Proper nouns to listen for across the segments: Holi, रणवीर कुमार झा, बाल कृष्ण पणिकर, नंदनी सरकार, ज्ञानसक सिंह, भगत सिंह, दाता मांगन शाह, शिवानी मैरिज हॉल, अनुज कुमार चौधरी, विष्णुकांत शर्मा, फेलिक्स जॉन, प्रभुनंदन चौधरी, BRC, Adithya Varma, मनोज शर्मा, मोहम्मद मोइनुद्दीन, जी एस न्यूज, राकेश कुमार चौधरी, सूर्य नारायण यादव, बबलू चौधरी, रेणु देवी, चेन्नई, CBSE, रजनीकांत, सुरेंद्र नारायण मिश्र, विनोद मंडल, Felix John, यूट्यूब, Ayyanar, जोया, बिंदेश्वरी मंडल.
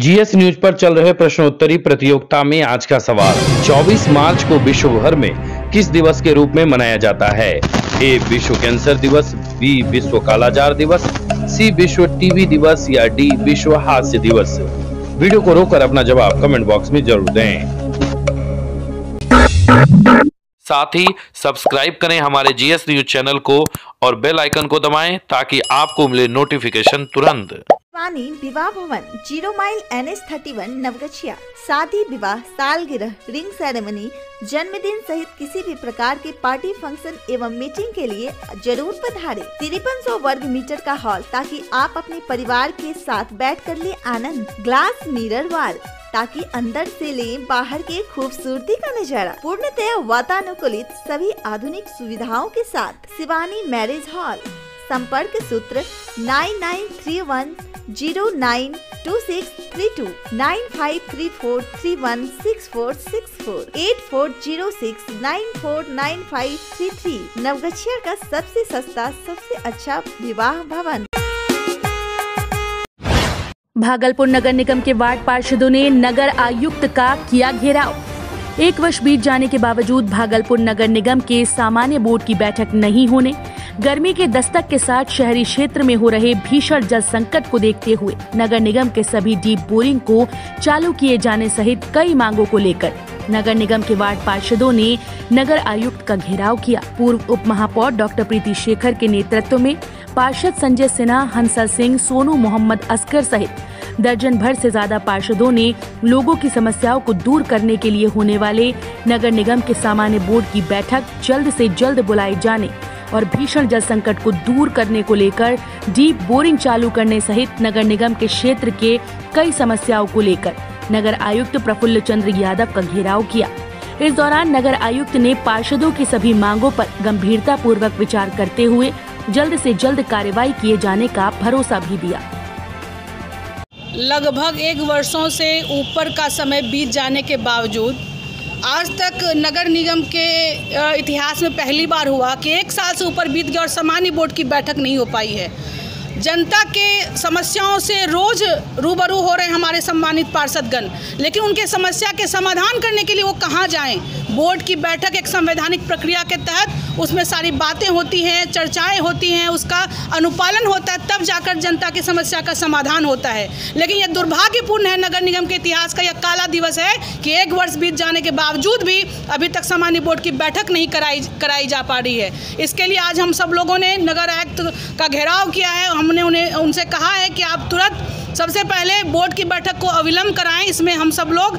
जी एस न्यूज पर चल रहे प्रश्नोत्तरी प्रतियोगिता में आज का सवाल, 24 मार्च को विश्व भर में किस दिवस के रूप में मनाया जाता है? ए विश्व कैंसर दिवस, बी विश्व कालाजार दिवस, सी विश्व टीवी दिवस या डी विश्व हास्य दिवस। वीडियो को रोककर अपना जवाब कमेंट बॉक्स में जरूर दें, साथ ही सब्सक्राइब करें हमारे जी एस न्यूज चैनल को और बेल आइकन को दबाएं ताकि आपको मिले नोटिफिकेशन तुरंत। वानी विवाह भवन 0 माइल NH 31 नवगछिया। शादी विवाह, सालगिरह, रिंग सेरेमनी, जन्मदिन सहित किसी भी प्रकार के पार्टी फंक्शन एवं मीटिंग के लिए जरूर पधारे। 5300 वर्ग मीटर का हॉल ताकि आप अपने परिवार के साथ बैठकर ले आनंद। ग्लास मिरर वाल ताकि अंदर से ले बाहर के खूबसूरती का नजारा। पूर्णतः वातानुकूलित सभी आधुनिक सुविधाओं के साथ शिवानी मैरिज हॉल। संपर्क सूत्र 9931092632 9534316464 8406949533 नवगछिया का सबसे सस्ता सबसे अच्छा विवाह भवन। भागलपुर नगर निगम के वार्ड पार्षदों ने नगर आयुक्त का किया घेराव। 1 वर्ष बीत जाने के बावजूद भागलपुर नगर निगम के सामान्य बोर्ड की बैठक नहीं होने, गर्मी के दस्तक के साथ शहरी क्षेत्र में हो रहे भीषण जल संकट को देखते हुए नगर निगम के सभी डीप बोरिंग को चालू किए जाने सहित कई मांगों को लेकर नगर निगम के वार्ड पार्षदों ने नगर आयुक्त का घेराव किया। पूर्व उप महापौर डॉक्टर प्रीति शेखर के नेतृत्व में पार्षद संजय सिन्हा, हंसल सिंह, सोनू मोहम्मद असगर सहित दर्जन भर से ज्यादा पार्षदों ने लोगों की समस्याओं को दूर करने के लिए होने वाले नगर निगम के सामान्य बोर्ड की बैठक जल्द से जल्द बुलाए जाने और भीषण जल संकट को दूर करने को लेकर डीप बोरिंग चालू करने सहित नगर निगम के क्षेत्र के कई समस्याओं को लेकर नगर आयुक्त प्रफुल्ल चंद्र यादव का घेराव किया। इस दौरान नगर आयुक्त ने पार्षदों की सभी मांगों पर गंभीरता पूर्वक विचार करते हुए जल्द से जल्द कार्रवाई किए जाने का भरोसा भी दिया। लगभग 1 वर्षों से ऊपर का समय बीत जाने के बावजूद आज तक नगर निगम के इतिहास में पहली बार हुआ कि 1 साल से ऊपर बीत गया और सामान्य बोर्ड की बैठक नहीं हो पाई है। जनता के समस्याओं से रोज़ रूबरू हो रहे हमारे सम्मानित पार्षदगण, लेकिन उनके समस्या के समाधान करने के लिए वो कहाँ जाएं? बोर्ड की बैठक एक संवैधानिक प्रक्रिया के तहत उसमें सारी बातें होती हैं, चर्चाएं होती हैं, उसका अनुपालन होता है, तब जाकर जनता की समस्या का समाधान होता है। लेकिन यह दुर्भाग्यपूर्ण है, नगर निगम के इतिहास का यह काला दिवस है कि 1 वर्ष बीत जाने के बावजूद भी अभी तक सामान्य बोर्ड की बैठक नहीं कराई जा पा रही है। इसके लिए आज हम सब लोगों ने नगर आयुक्त का घेराव किया है। हमने उनसे कहा है कि आप तुरंत सबसे पहले बोर्ड की बैठक को अविलंब कराएं। इसमें हम सब लोग,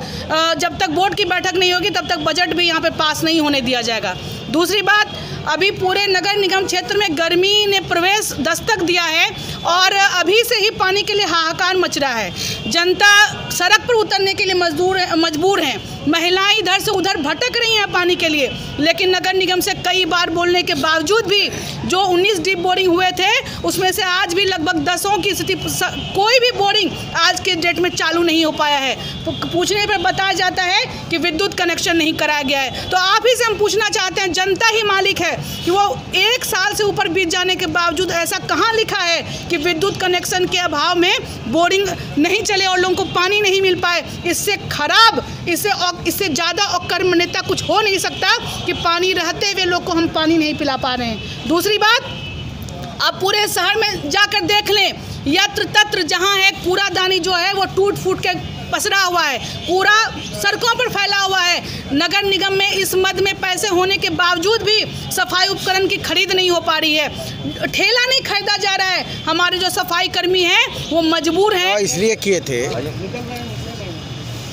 जब तक बोर्ड की बैठक नहीं होगी तब तक बजट भी यहाँ पे पास नहीं होने दिया जाएगा। दूसरी बात, अभी पूरे नगर निगम क्षेत्र में गर्मी ने प्रवेश दस्तक दिया है और अभी से ही पानी के लिए हाहाकार मच रहा है। जनता सड़क पर उतरने के लिए मजबूर हैं, महिलाएं इधर से उधर भटक रही हैं पानी के लिए। लेकिन नगर निगम से कई बार बोलने के बावजूद भी जो 19 डीप बोरिंग हुए थे उसमें से आज भी लगभग 10 की स्थिति, कोई भी बोरिंग आज के डेट में चालू नहीं हो पाया है। पूछने पर बताया जाता है कि विद्युत कनेक्शन नहीं कराया गया है। तो आप ही से हम पूछना चाहते हैं, जनता ही मालिक है कि वो 1 साल से ऊपर बीत जाने के बावजूद ऐसा कहाँ लिखा है कि विद्युत कनेक्शन के अभाव में बोरिंग नहीं चले और लोगों को पानी नहीं मिल पाए। इससे खराब, इससे ज़्यादा अकर्मण्यता कुछ हो नहीं सकता कि पानी रहते हुए लोग को हम पानी नहीं पिला पा रहे हैं। दूसरी बात, आप पूरे शहर में जाकर देख लें, यत्र तत्र जहाँ है कूड़ादानी जो है वो टूट फूट के पसरा हुआ है, कूड़ा सड़कों पर फैला हुआ है। नगर निगम में इस मद में पैसे होने के बावजूद भी सफाई उपकरण की खरीद नहीं हो पा रही है, ठेला नहीं खरीदा जा रहा है। हमारे जो सफाई कर्मी हैं वो मजबूर हैं। इसलिए किए थे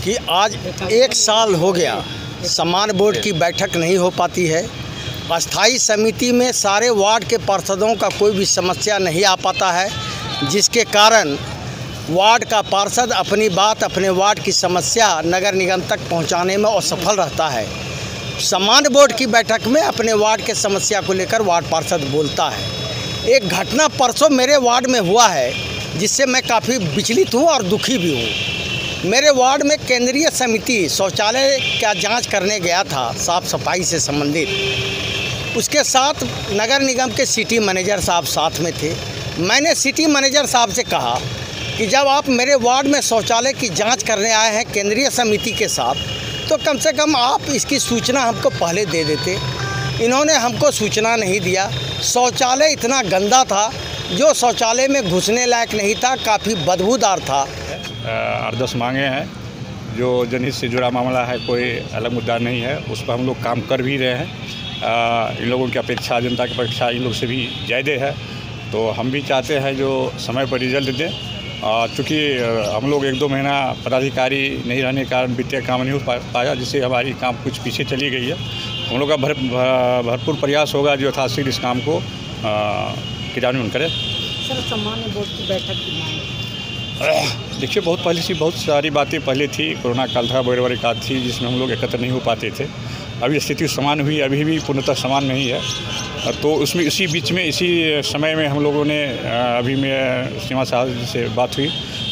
कि आज 1 साल हो गया सामान्य बोर्ड की बैठक नहीं हो पाती है। अस्थायी समिति में सारे वार्ड के पार्षदों का कोई भी समस्या नहीं आ पाता है, जिसके कारण वार्ड का पार्षद अपनी बात, अपने वार्ड की समस्या नगर निगम तक पहुंचाने में असफल रहता है। सामान्य बोर्ड की बैठक में अपने वार्ड के समस्या को लेकर वार्ड पार्षद बोलता है। एक घटना परसों मेरे वार्ड में हुआ है जिससे मैं काफ़ी विचलित हूं और दुखी भी हूं। मेरे वार्ड में केंद्रीय समिति शौचालय का जांच करने गया था, साफ सफाई से संबंधित। उसके साथ नगर निगम के सिटी मैनेजर साहब साथ में थे। मैंने सिटी मैनेजर साहब से कहा कि जब आप मेरे वार्ड में शौचालय की जांच करने आए हैं केंद्रीय समिति के साथ, तो कम से कम आप इसकी सूचना हमको पहले दे देते। इन्होंने हमको सूचना नहीं दिया। शौचालय इतना गंदा था, जो शौचालय में घुसने लायक नहीं था, काफ़ी बदबूदार था। 8-10 मांगे हैं जो जनहित से जुड़ा मामला है, कोई अलग मुद्दा नहीं है, उस पर हम लोग काम कर भी रहे हैं। इन लोगों की अपेक्षा, जनता की अपेक्षा इन लोग से भी ज़्यादा है, तो हम भी चाहते हैं जो समय पर रिजल्ट दें। चूँकि हम लोग 1-2 महीना पदाधिकारी नहीं रहने के कारण वित्तीय काम नहीं हो पाया, जिससे हमारी काम कुछ पीछे चली गई है। हम लोग का भरपूर प्रयास होगा जो यथाशीघ्र इस काम को क्रियान्वयन करें। सर, सामान्य बोर्ड की बैठक की मांग, देखिए बहुत सारी बातें पहले थी, कोरोना काल था, बड़े बड़ी काल थी, जिसमें हम लोग एकत्र नहीं हो पाते थे। अभी स्थिति समान हुई, अभी भी पूर्णतः समान नहीं है, तो उसमें इसी बीच में इसी समय में हम लोगों ने अभी में सिन्हा साहब से बात हुई,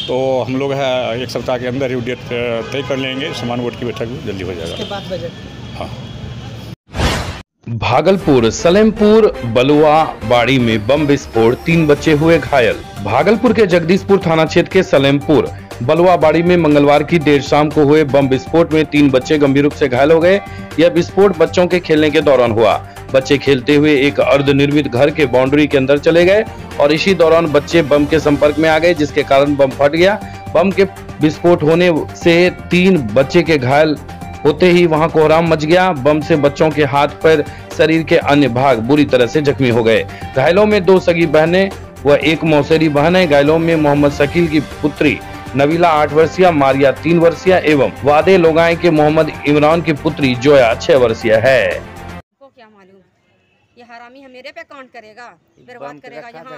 तो हम लोग है 1 सप्ताह के अंदर ही डेट तय कर लेंगे। सामान्य बोर्ड की बैठक जल्दी हो जाएगा। हाँ, भागलपुर, सलेमपुर, बलुआ बाड़ी में बम विस्फोट, 3 बच्चे हुए घायल। भागलपुर के जगदीशपुर थाना क्षेत्र के सलेमपुर बलुआ बाड़ी में मंगलवार की देर शाम को हुए बम विस्फोट में 3 बच्चे गंभीर रूप से घायल हो गए। यह विस्फोट बच्चों के खेलने के दौरान हुआ। बच्चे खेलते हुए एक अर्धनिर्मित घर के बाउंड्री के अंदर चले गए और इसी दौरान बच्चे बम के संपर्क में आ गए, जिसके कारण बम फट गया। बम के विस्फोट होने से 3 बच्चे के घायल होते ही वहां कोहराम मच गया। बम से बच्चों के हाथ, पैर, शरीर के अन्य भाग बुरी तरह से जख्मी हो गए। घायलों में 2 सगी बहनें व 1 मौसेरी बहन है। घायलों में मोहम्मद शकील की पुत्री नवीला 8 वर्षीय, मारिया 3 वर्षीय एवं वादे लोगाएं के मोहम्मद इमरान की पुत्री जोया 6 वर्षीय है। को क्या मालूम ये हरामी मेरे पे काउंट करेगा, बर्बाद करेगा। यहाँ बम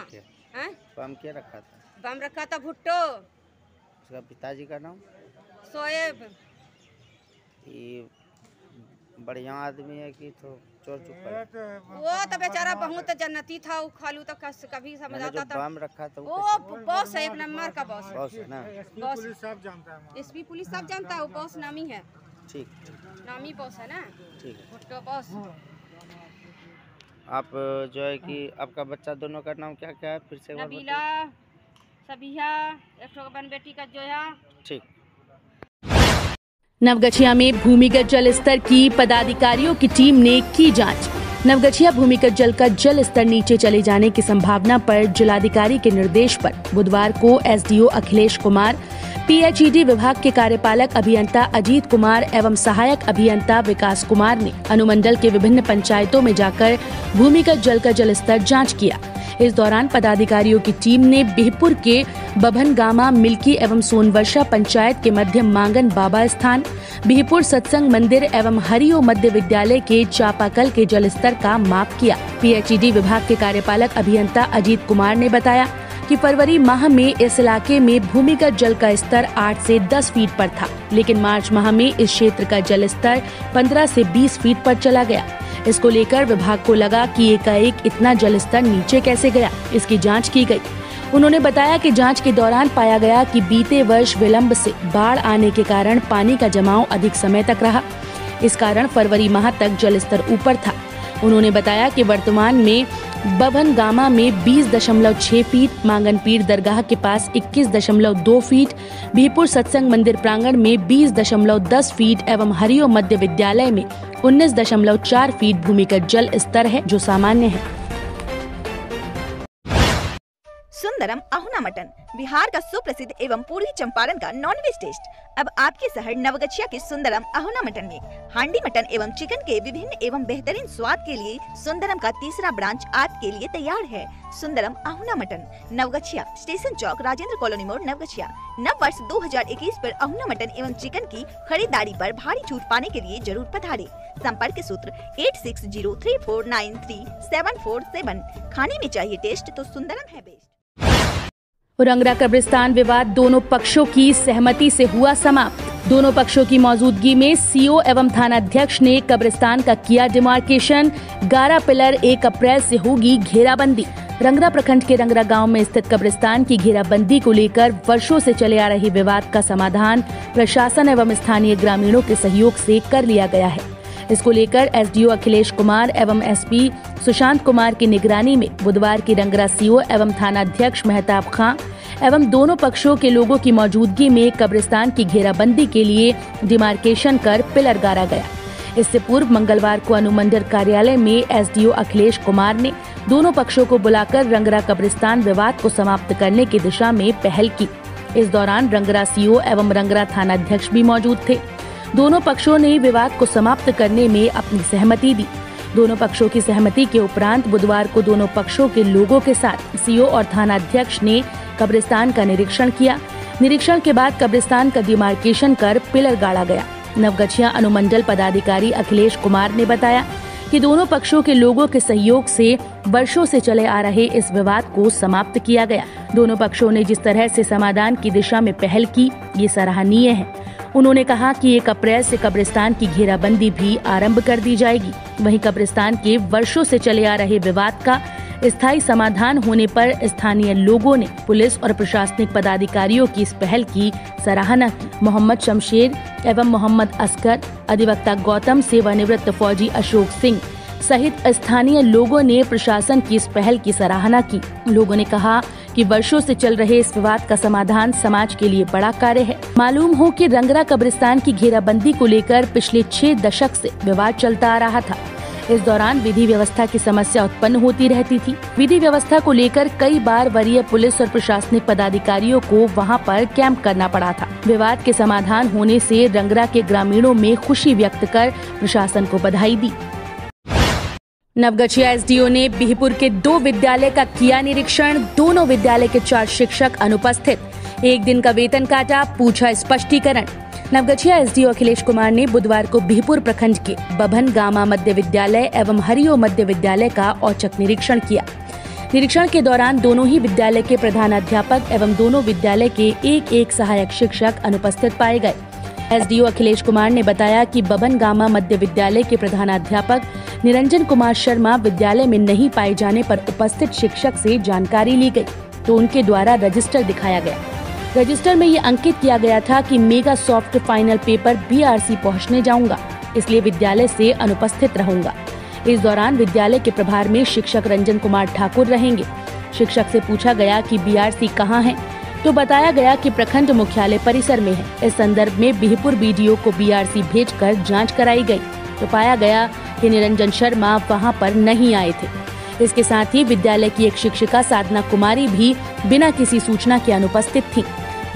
क्या रखा था? बम रखा था भुट्टो, उसका पिताजी का नाम सोएब। ये बढ़िया आदमी है कि तो चोर चुपका, वो तो बेचारा बहुत जन्नती था, वो खालू तो कभी समझ आता था। बम रखा था वो बॉस है, एक नंबर का बॉस है ना। पुलिस साहब जानता है, एसपी पुलिस साहब जानता है, वो बॉस नामी है। ठीक, नामी बॉस है ना। ठीक है बॉस। आप जो है कि आपका बच्चा दोनों का नाम क्या क्या है फिर से? नबीला, सबीहा, एक बेटी का जोया। ठीक। नवगछिया में भूमिगत जल स्तर की पदाधिकारियों की टीम ने की जांच। नवगछिया भूमिगत जल का जल स्तर नीचे चले जाने की संभावना पर जिलाधिकारी के निर्देश पर बुधवार को एसडीओ अखिलेश कुमार, पीएचईडी विभाग के कार्यपालक अभियंता अजीत कुमार एवं सहायक अभियंता विकास कुमार ने अनुमंडल के विभिन्न पंचायतों में जाकर भूमिगत जल का जल स्तर जाँच किया। इस दौरान पदाधिकारियों की टीम ने बिहपुर के बभनगामा, मिल्की एवं सोनवर्षा पंचायत के मध्य मांगन बाबा स्थान, बिहपुर सत्संग मंदिर एवं हरिओ मध्य विद्यालय के चापाकल के जल स्तर का माप किया। पीएचईडी विभाग के कार्यपालक अभियंता अजीत कुमार ने बताया कि फरवरी माह में इस इलाके में भूमिगत जल का स्तर 8 से 10 फीट पर था, लेकिन मार्च माह में इस क्षेत्र का जल स्तर 15 से 20 फीट पर चला गया। इसको लेकर विभाग को लगा कि एकाएक इतना जल स्तर नीचे कैसे गया, इसकी जांच की गई। उन्होंने बताया कि जांच के दौरान पाया गया कि बीते वर्ष विलंब से बाढ़ आने के कारण पानी का जमाव अधिक समय तक रहा, इस कारण फरवरी माह तक जल स्तर ऊपर था। उन्होंने बताया कि वर्तमान में बभनगामा में 20.6 फीट, मांगन पीर दरगाह के पास 21.2 फीट, भीपुर सत्संग मंदिर प्रांगण में 20.10 फीट एवं हरिओ मध्य विद्यालय में 19.4 फीट भूमिगत जल स्तर है, जो सामान्य है। सुंदरम अहुना मटन, बिहार का सुप्रसिद्ध एवं पूर्वी चंपारण का नॉनवेज टेस्ट, अब आपके शहर नवगछिया के सुंदरम अहुना मटन में हांडी मटन एवं चिकन के विभिन्न एवं बेहतरीन स्वाद के लिए सुंदरम का 3रा ब्रांच आपके लिए तैयार है। सुंदरम अहुना मटन, नवगछिया स्टेशन चौक, राजेंद्र कॉलोनी मोड़, नवगछिया। नववर्ष 2021 पर अहुना मटन एवं चिकन की खरीदारी पर भारी छूट पाने के लिए जरूर पधारें। संपर्क सूत्र 8603493747। खाने में चाहिए टेस्ट तो सुंदरम है बेस्ट। उरंगरा कब्रिस्तान विवाद दोनों पक्षों की सहमति से हुआ समाप्त। दोनों पक्षों की मौजूदगी में सीओ एवं थानाध्यक्ष ने कब्रिस्तान का किया डिमार्केशन। 11 पिलर 1 अप्रैल से होगी घेराबंदी। रंगरा प्रखंड के रंगरा गांव में स्थित कब्रिस्तान की घेराबंदी को लेकर वर्षों से चले आ रहे विवाद का समाधान प्रशासन एवं स्थानीय ग्रामीणों के सहयोग से कर लिया गया है। इसको लेकर एसडीओ अखिलेश कुमार एवं एसपी सुशांत कुमार की निगरानी में बुधवार की रंगरा सीओ एवं थानाध्यक्ष मेहताब खां, एवं दोनों पक्षों के लोगों की मौजूदगी में कब्रिस्तान की घेराबंदी के लिए डिमार्केशन कर पिलर गाड़ा गया। इससे पूर्व मंगलवार को अनुमंडल कार्यालय में एसडीओ अखिलेश कुमार ने दोनों पक्षों को बुलाकर रंगरा कब्रिस्तान विवाद को समाप्त करने की दिशा में पहल की। इस दौरान रंगरा सीओ एवं रंगरा थानाध्यक्ष भी मौजूद थे। दोनों पक्षों ने विवाद को समाप्त करने में अपनी सहमति दी। दोनों पक्षों की सहमति के उपरांत बुधवार को दोनों पक्षों के लोगों के साथ सीओ और थानाध्यक्ष ने कब्रिस्तान का निरीक्षण किया। निरीक्षण के बाद कब्रिस्तान का डिमार्केशन कर पिलर गाड़ा गया। नवगछिया अनुमंडल पदाधिकारी अखिलेश कुमार ने बताया कि दोनों पक्षों के लोगों के सहयोग से वर्षों से चले आ रहे इस विवाद को समाप्त किया गया। दोनों पक्षों ने जिस तरह से समाधान की दिशा में पहल की, ये सराहनीय है। उन्होंने कहा कि 1 अप्रैल से कब्रिस्तान की घेराबंदी भी आरंभ कर दी जाएगी। वहीं कब्रिस्तान के वर्षों से चले आ रहे विवाद का स्थायी समाधान होने पर स्थानीय लोगों ने पुलिस और प्रशासनिक पदाधिकारियों की इस पहल की सराहना की। मोहम्मद शमशेर एवं मोहम्मद असगर, अधिवक्ता गौतम, सेवानिवृत्त फौजी अशोक सिंह सहित स्थानीय लोगों ने प्रशासन की इस पहल की सराहना की। लोगों ने कहा कि वर्षों से चल रहे इस विवाद का समाधान समाज के लिए बड़ा कार्य है। मालूम हो कि रंगरा कब्रिस्तान की घेराबंदी को लेकर पिछले 6 दशक से विवाद चलता आ रहा था। इस दौरान विधि व्यवस्था की समस्या उत्पन्न होती रहती थी। विधि व्यवस्था को लेकर कई बार वरीय पुलिस और प्रशासनिक पदाधिकारियों को वहां पर कैंप करना पड़ा था। विवाद के समाधान होने से रंगरा के ग्रामीणों में खुशी व्यक्त कर प्रशासन को बधाई दी। नवगछिया एसडीओ ने बिहपुर के 2 विद्यालय का किया निरीक्षण। दोनों विद्यालय के 4 शिक्षक अनुपस्थित। एक दिन का वेतन काटा, पूछा स्पष्टीकरण। नवगछिया एसडीओ अखिलेश कुमार ने बुधवार को बिहपुर प्रखंड के बभन गामा मध्य विद्यालय एवं हरिओ मध्य विद्यालय का औचक निरीक्षण किया। निरीक्षण के दौरान दोनों ही विद्यालय के प्रधानाध्यापक एवं दोनों विद्यालय के 1-1 सहायक शिक्षक अनुपस्थित पाए गए। एसडीओ अखिलेश कुमार ने बताया कि बभन गामा मध्य विद्यालय के प्रधानाध्यापक निरंजन कुमार शर्मा विद्यालय में नहीं पाए जाने पर उपस्थित शिक्षक से जानकारी ली गई तो उनके द्वारा रजिस्टर दिखाया गया। रजिस्टर में ये अंकित किया गया था कि mega soft final paper BRC पहुंचने जाऊंगा, इसलिए विद्यालय से अनुपस्थित रहूंगा। इस दौरान विद्यालय के प्रभार में शिक्षक रंजन कुमार ठाकुर रहेंगे। शिक्षक से पूछा गया कि BRC कहाँ है तो बताया गया कि प्रखंड मुख्यालय परिसर में है। इस संदर्भ में बिहपुर BDO को BRC भेज कर जाँच कराई गयी तो पाया गया कि निरंजन शर्मा वहाँ पर नहीं आए थे। इसके साथ ही विद्यालय की एक शिक्षिका साधना कुमारी भी बिना किसी सूचना के अनुपस्थित थी,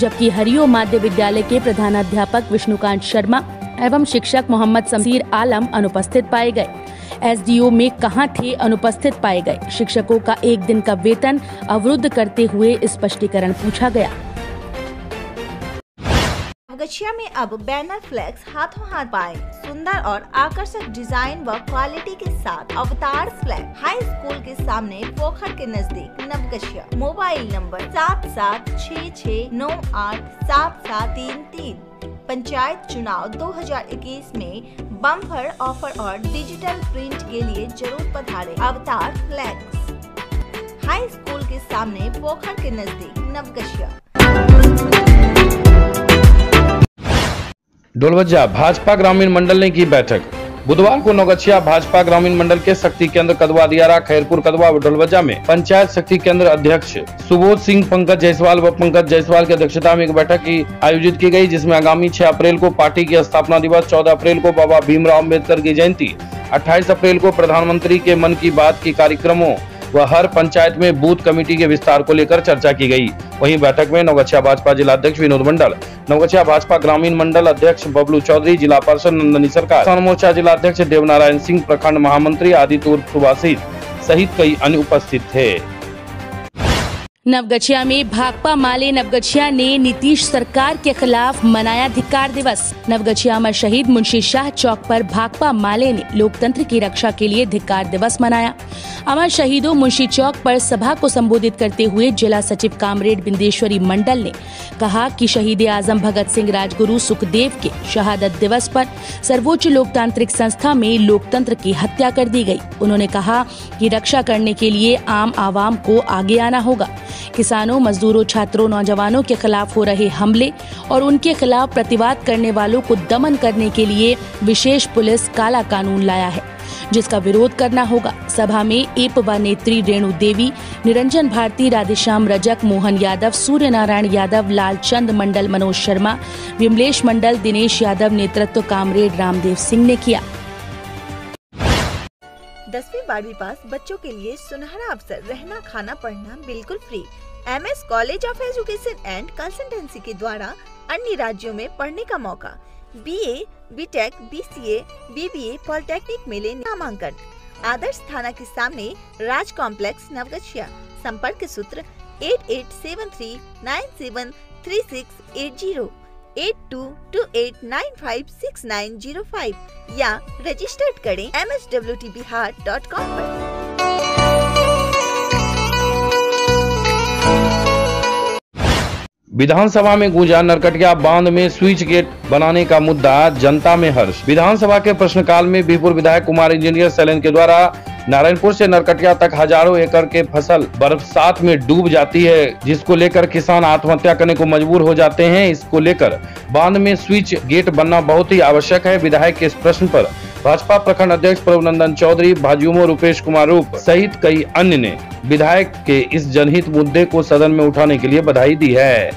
जबकि हरिओ माध्य विद्यालय के प्रधानाध्यापक विष्णुकांत शर्मा एवं शिक्षक मोहम्मद शीर आलम अनुपस्थित पाए गए। एसडीओ में कहां थे, अनुपस्थित पाए गए। शिक्षकों का 1 दिन का वेतन अवरुद्ध करते हुए स्पष्टीकरण पूछा गया। नवगछिया में अब बैनर फ्लैक्स हाथों हाथ पाए। सुंदर और आकर्षक डिजाइन व क्वालिटी के साथ अवतार फ्लैग हाई स्कूल के सामने पोखर के नजदीक नवगछिया। Mobile number 7766987733। पंचायत चुनाव 2021 में बम्पर ऑफर और डिजिटल प्रिंट के लिए जरूर पधारे। अवतार फ्लैक्स हाई स्कूल के सामने पोखर के नजदीक नवगछिया। डोलवज्जा भाजपा ग्रामीण मंडल ने की बैठक। बुधवार को नवगछिया भाजपा ग्रामीण मंडल के शक्ति केंद्र कदवा दियारा, खैरपुर कदवा व डोलवज्जा में पंचायत शक्ति केंद्र अध्यक्ष सुबोध सिंह, पंकज जायसवाल व पंकज जायसवाल की अध्यक्षता में एक बैठक की आयोजित की गई, जिसमें आगामी 6 अप्रैल को पार्टी की स्थापना दिवस, 14 अप्रैल को बाबा भीमराव अम्बेडकर की जयंती, 28 अप्रैल को प्रधानमंत्री के मन की बात की कार्यक्रमों व हर पंचायत में बूथ कमेटी के विस्तार को लेकर चर्चा की गई। वहीं बैठक में नवगछिया भाजपा जिला अध्यक्ष विनोद मंडल, नवगछिया भाजपा ग्रामीण मंडल अध्यक्ष बबलू चौधरी, जिला पार्षद नंदनी सरकार, किसान मोर्चा जिला अध्यक्ष देवनारायण सिंह, प्रखंड महामंत्री आदितूर सुभाषित सहित कई अन्य उपस्थित थे। नवगछिया में भाकपा माले नवगछिया ने नीतीश सरकार के खिलाफ मनाया धिक्कार दिवस। नवगछिया में शहीद मुंशी शाह चौक पर भाकपा माले ने लोकतंत्र की रक्षा के लिए धिक्कार दिवस मनाया। अमर शहीदों मुंशी चौक पर सभा को संबोधित करते हुए जिला सचिव कामरेड बिंदेश्वरी मंडल ने कहा कि शहीद आजम भगत सिंह, राजगुरु, सुखदेव के शहादत दिवस पर सर्वोच्च लोकतांत्रिक संस्था में लोकतंत्र की हत्या कर दी गई। उन्होंने कहा कि रक्षा करने के लिए आम आवाम को आगे आना होगा। किसानों, मजदूरों, छात्रों, नौजवानों के खिलाफ हो रहे हमले और उनके खिलाफ प्रतिवाद करने वालों को दमन करने के लिए विशेष पुलिस काला कानून लाया है। जिसका विरोध करना होगा। सभा में एपवा नेत्री रेणु देवी, निरंजन भारती, राधेश्याम रजक, मोहन यादव, सूर्य नारायण यादव, लालचंद मंडल, मनोज शर्मा, विमलेश मंडल, दिनेश यादव नेतृत्व कामरेड रामदेव सिंह ने किया। 10वीं 12वीं पास बच्चों के लिए सुनहरा अवसर, रहना खाना पढ़ना बिल्कुल free. MS college of education and consultancy के द्वारा अन्य राज्यों में पढ़ने का मौका। BA, BTech, BCA, BBA polytechnic में लेने नामांकन। आदर्श थाना के सामने राज कॉम्प्लेक्स नवगछिया। संपर्क सूत्र 8873973680 8228956905 या रजिस्टर्ड करें mhwtbihar.com पर। विधानसभा में गूंजा नरकटिया बांध में स्विच गेट बनाने का मुद्दा, जनता में हर्ष। विधानसभा के प्रश्नकाल में बीपुर विधायक कुमार इंजीनियर सैलन के द्वारा नारायणपुर से नरकटिया तक हजारों एकड़ के फसल बरसात में डूब जाती है, जिसको लेकर किसान आत्महत्या करने को मजबूर हो जाते हैं। इसको लेकर बांध में स्विच गेट बनना बहुत ही आवश्यक है। विधायक के इस प्रश्न पर भाजपा प्रखंड अध्यक्ष प्रभुनंदन चौधरी, भाजयुमो रूपेश कुमार रूप सहित कई अन्य ने विधायक के इस जनहित मुद्दे को सदन में उठाने के लिए बधाई दी है।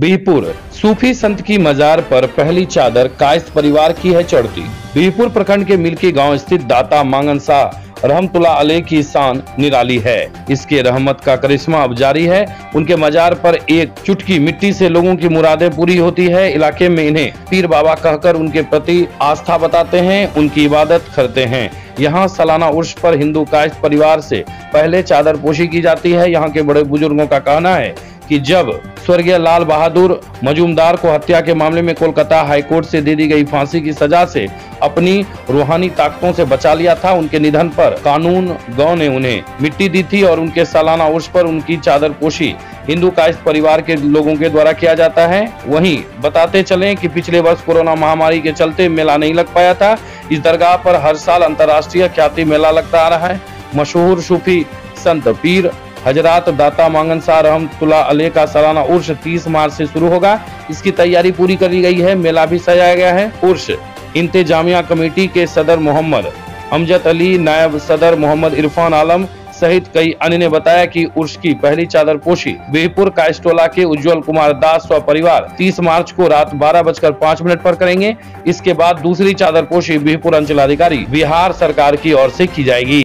बीहपुर सूफी संत की मजार पर पहली चादर कायस्थ परिवार की है चढ़ती। बीहपुर प्रखंड के मिल्की गांव स्थित दाता मांगन शाह रहमतुल्लाह अलैह की शान निराली है। इसके रहमत का करिश्मा अब जारी है। उनके मजार पर एक चुटकी मिट्टी से लोगों की मुरादें पूरी होती है। इलाके में इन्हें पीर बाबा कहकर उनके प्रति आस्था बताते हैं, उनकी इबादत करते हैं। यहाँ सालाना उर्स पर हिंदू कायस्थ परिवार से पहले चादर पोशी की जाती है। यहाँ के बड़े बुजुर्गों का कहना है कि जब स्वर्गीय लाल बहादुर मजूमदार को हत्या के मामले में कोलकाता हाईकोर्ट से दे दी गई फांसी की सजा से अपनी रूहानी ताकतों से बचा लिया था, उनके निधन पर कानून गांव ने उन्हें मिट्टी दी थी और उनके सालाना उर्स पर उनकी चादर पोशी हिंदू कायस्थ परिवार के लोगों के द्वारा किया जाता है। वहीं बताते चलें कि पिछले वर्ष कोरोना महामारी के चलते मेला नहीं लग पाया था। इस दरगाह पर हर साल अंतर्राष्ट्रीय ख्याति मेला लगता आ रहा है। मशहूर सूफी संत पीर हजरत दाता मांगन शाह रहमतुल्लाह अलैह का सालाना उर्स 30 मार्च से शुरू होगा। इसकी तैयारी पूरी करी गई है, मेला भी सजाया गया है। उर्स इंतजामिया कमेटी के सदर मोहम्मद अमजद अली, नायब सदर मोहम्मद इरफान आलम सहित कई अन्य ने बताया कि उर्स की पहली चादर पोशी बीहपुर कायस्टोला के उज्जवल कुमार दास स्व परिवार 30 मार्च को रात 12:05 पर करेंगे। इसके बाद दूसरी चादर पोशी बीहपुर अंचलाधिकारी बिहार सरकार की ओर से की जाएगी।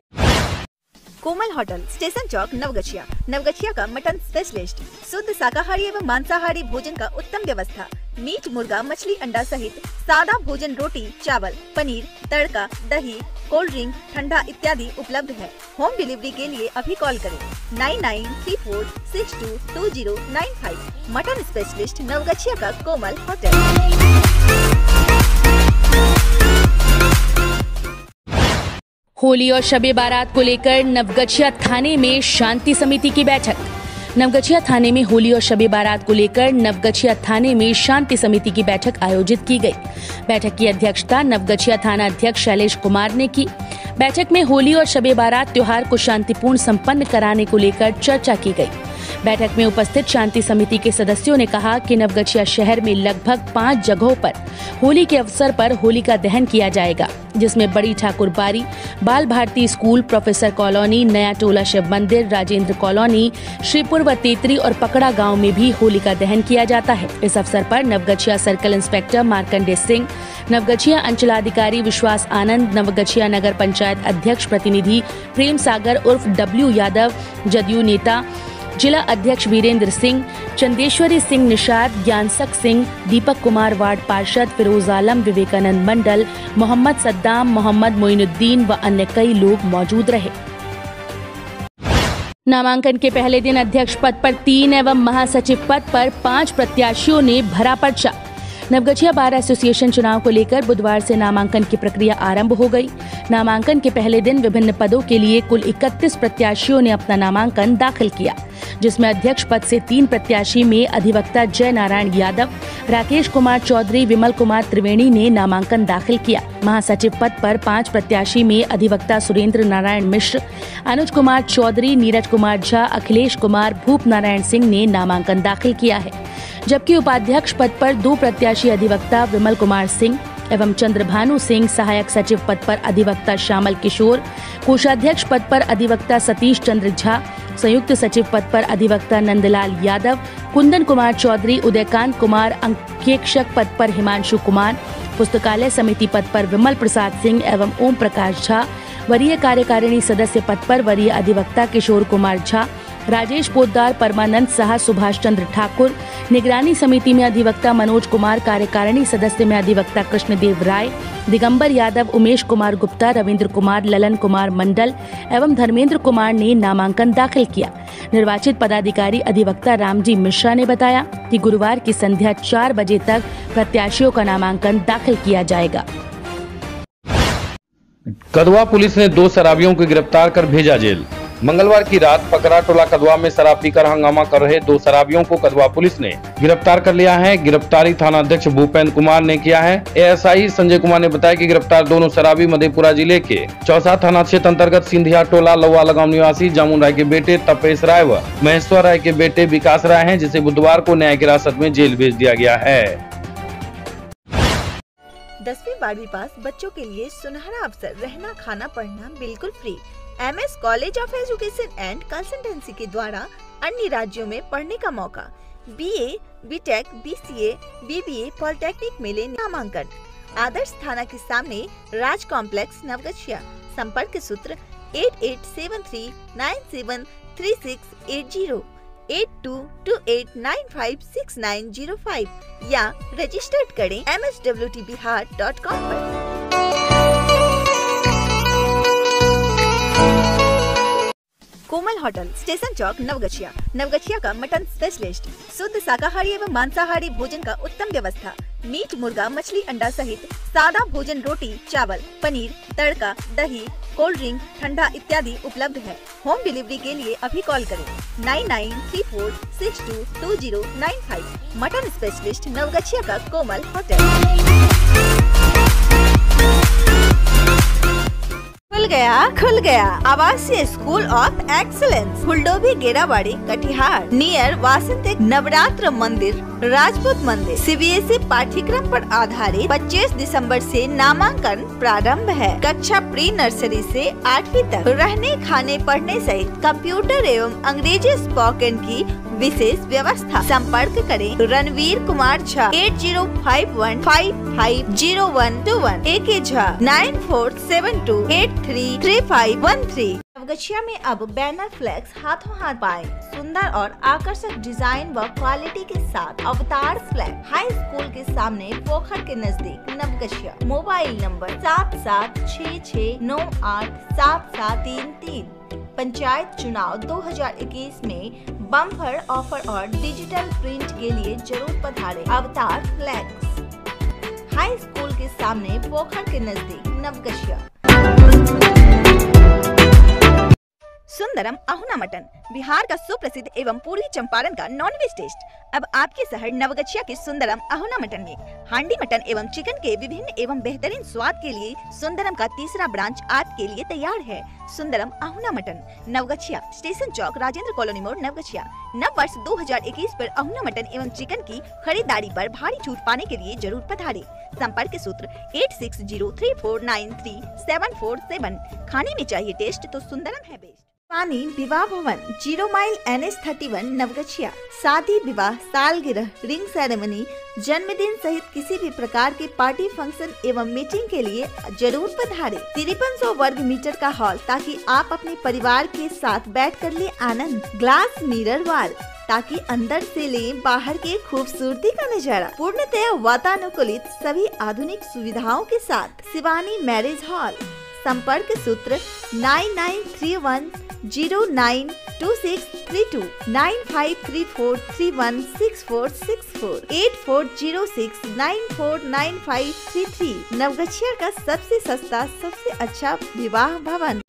कोमल होटल स्टेशन चौक नवगछिया। नवगछिया का मटन स्पेशलिस्ट, शुद्ध शाकाहारी एवं मांसाहारी भोजन का उत्तम व्यवस्था। मीट, मुर्गा, मछली, अंडा सहित सादा भोजन, रोटी, चावल, पनीर, तड़का, दही, कोल्ड ड्रिंक, ठंडा इत्यादि उपलब्ध है। होम डिलीवरी के लिए अभी कॉल करें 9934622095। मटन स्पेशलिस्ट नवगछिया का कोमल होटल। होली और शबे बारात को लेकर नवगछिया थाने में शांति समिति की बैठक। नवगछिया थाने में होली और शबे बारात को लेकर नवगछिया थाने में शांति समिति की बैठक आयोजित की गई। बैठक की अध्यक्षता नवगछिया थाना अध्यक्ष शैलेश कुमार ने की। बैठक में होली और शबे बारात त्योहार को शांतिपूर्ण संपन्न कराने को लेकर चर्चा की गई। बैठक में उपस्थित शांति समिति के सदस्यों ने कहा कि नवगछिया शहर में लगभग 5 जगहों पर होली के अवसर पर होलिका दहन किया जाएगा, जिसमें बड़ी ठाकुरबारी, बाल भारती स्कूल, प्रोफेसर कॉलोनी, नया टोला शिव मंदिर, राजेंद्र कॉलोनी, श्रीपुर व तेतरी और पकड़ा गांव में भी होलिका दहन किया जाता है। इस अवसर पर नवगछिया सर्कल इंस्पेक्टर मार्कंडे सिंह, नवगछिया अंचलाधिकारी विश्वास आनंद, नवगछिया नगर पंचायत अध्यक्ष प्रतिनिधि प्रेम सागर उर्फ डब्ल्यू यादव, जदयू नेता जिला अध्यक्ष वीरेंद्र सिंह, चंदेश्वरी सिंह निषाद, ज्ञानसक सिंह, दीपक कुमार वार्ड पार्षद, फिरोज आलम, विवेकानंद मंडल, मोहम्मद सद्दाम, मोहम्मद मोइनुद्दीन व अन्य कई लोग मौजूद रहे। नामांकन के पहले दिन अध्यक्ष पद पर 3 एवं महासचिव पद पर 5 प्रत्याशियों ने भरा पर्चा। नवगछिया बार एसोसिएशन चुनाव को लेकर बुधवार से नामांकन की प्रक्रिया आरंभ हो गई। नामांकन के पहले दिन विभिन्न पदों के लिए कुल 31 प्रत्याशियों ने अपना नामांकन दाखिल किया, जिसमें अध्यक्ष पद से 3 प्रत्याशी में अधिवक्ता जय नारायण यादव, राकेश कुमार चौधरी, विमल कुमार त्रिवेणी ने नामांकन दाखिल किया। महासचिव पद पर 5 प्रत्याशी में अधिवक्ता सुरेंद्र नारायण मिश्र, अनुज कुमार चौधरी, नीरज कुमार झा, अखिलेश कुमार, भूप नारायण सिंह ने नामांकन दाखिल किया है। जबकि उपाध्यक्ष पद पर 2 प्रत्याशी अधिवक्ता विमल कुमार सिंह, एवं चंद्रभानु सिंह सहायक सचिव पद पर अधिवक्ता श्यामल किशोर, कोषाध्यक्ष पद पर अधिवक्ता सतीश चंद्र झा, संयुक्त सचिव पद पर अधिवक्ता नंदलाल यादव, कुंदन कुमार चौधरी, उदयकांत कुमार, अंकेक्षक पद पर हिमांशु कुमार, पुस्तकालय समिति पद पर विमल प्रसाद सिंह एवं ओम प्रकाश झा, वरीय कार्यकारिणी सदस्य पद पर वरीय अधिवक्ता किशोर कुमार झा, राजेश पोद्दार, परमानंद साह, सुभाष चंद्र ठाकुर, निगरानी समिति में अधिवक्ता मनोज कुमार, कार्यकारिणी सदस्य में अधिवक्ता कृष्णदेव राय, दिगंबर यादव, उमेश कुमार गुप्ता, रविंद्र कुमार, ललन कुमार मंडल एवं धर्मेंद्र कुमार ने नामांकन दाखिल किया। निर्वाचित पदाधिकारी अधिवक्ता रामजी मिश्रा ने बताया कि गुरुवार की संध्या 4 बजे तक प्रत्याशियों का नामांकन दाखिल किया जाएगा। कदवा पुलिस ने 2 शराबियों को गिरफ्तार कर भेजा जेल। मंगलवार की रात पकड़ा टोला कदवा में शराब पीकर हंगामा कर रहे 2 शराबियों को कदवा पुलिस ने गिरफ्तार कर लिया है। गिरफ्तारी थाना अध्यक्ष भूपेंद्र कुमार ने किया है। एएसआई संजय कुमार ने बताया कि गिरफ्तार दोनों शराबी मधेपुरा जिले के चौसा थाना क्षेत्र अंतर्गत सिंधिया टोला लौवा लगाम निवासी जामुन राय के बेटे तपेश राय व महेश्वर राय के बेटे विकास राय है, जिसे बुधवार को न्यायिक हिरासत में जेल भेज दिया गया है। 10वीं 12वीं पास बच्चों के लिए सुनहरा अवसर, रहना खाना पढ़ना बिल्कुल फ्री। MS college of education and consultancy के द्वारा अन्य राज्यों में पढ़ने का मौका। BA, BTech, BCA, BBA polytechnic में ले नामांकन। आदर्श थाना के सामने राज कॉम्प्लेक्स नवगछिया। संपर्क सूत्र 8873973680 8228956905 या रजिस्टर्ड करें mswtbihar.com पर। कोमल होटल स्टेशन चौक नवगछिया। नवगछिया का मटन स्पेशलिस्ट, शुद्ध शाकाहारी एवं मांसाहारी भोजन का उत्तम व्यवस्था। मीट, मुर्गा, मछली, अंडा सहित सादा भोजन, रोटी, चावल, पनीर, तड़का, दही, कोल्ड ड्रिंक, ठंडा इत्यादि उपलब्ध है। होम डिलीवरी के लिए अभी कॉल करें 9934622095। मटन स्पेशलिस्ट नवगछिया का कोमल होटल। खुल गया आवासीय school of excellence, Phuldobhi Gerabari Katihar, near वासंतिक नवरात्र मंदिर, राजपूत मंदिर। CBSE पाठ्यक्रम पर आधारित 25 दिसंबर से नामांकन प्रारंभ है। कक्षा प्री नर्सरी से 8वीं तक रहने खाने पढ़ने सहित कंप्यूटर एवं अंग्रेजी स्पोकन की विशेष व्यवस्था। संपर्क करें रणवीर कुमार झा 8051550121, AK झा 9472833513। नवगछिया में अब बैनर फ्लैक्स हाथों हाथ पाए। सुंदर और आकर्षक डिजाइन व क्वालिटी के साथ अवतार फ्लैग हाई स्कूल के सामने पोखर के नजदीक नवगछिया। Mobile number 7766987733। पंचायत चुनाव 2021 में बम्पर ऑफर और डिजिटल प्रिंट के लिए जरूर पधारें। अवतार फ्लैक्स हाई स्कूल के सामने पोखर के नजदीक नवगछिया। सुंदरम अहुना मटन, बिहार का सुप्रसिद्ध एवं पूर्वी चंपारण का नॉनवेज टेस्ट, अब आपके शहर नवगछिया के सुंदरम अहुना मटन में। हांडी मटन एवं चिकन के विभिन्न एवं बेहतरीन स्वाद के लिए सुंदरम का तीसरा ब्रांच आपके लिए तैयार है। सुंदरम अहुना मटन नवगछिया, स्टेशन चौक राजेंद्र कॉलोनी मोड़ नवगछिया। नव वर्ष 2021 पर अहुना मटन एवं चिकन की खरीदारी पर भारी छूट पाने के लिए जरूर पधारें। संपर्क सूत्र 8603493747। खाने में चाहिए टेस्ट तो सुंदरम है बेस्ट। पानी विवाह भवन 0 माइल NH31 नवगछिया। शादी विवाह, सालगिरह, रिंग सेरेमनी, जन्मदिन सहित किसी भी प्रकार के पार्टी फंक्शन एवं मीटिंग के लिए जरूर पधारें। 5300 वर्ग मीटर का हॉल, ताकि आप अपने परिवार के साथ बैठकर ले आनंद। ग्लास मिरर वाल, ताकि अंदर से लें बाहर के खूबसूरती का नजारा। पूर्णतया वातानुकूलित सभी आधुनिक सुविधाओं के साथ शिवानी मैरिज हॉल। संपर्क सूत्र 9931092632, 9534316464, 8406949533। नवगछिया का सबसे सस्ता सबसे अच्छा विवाह भवन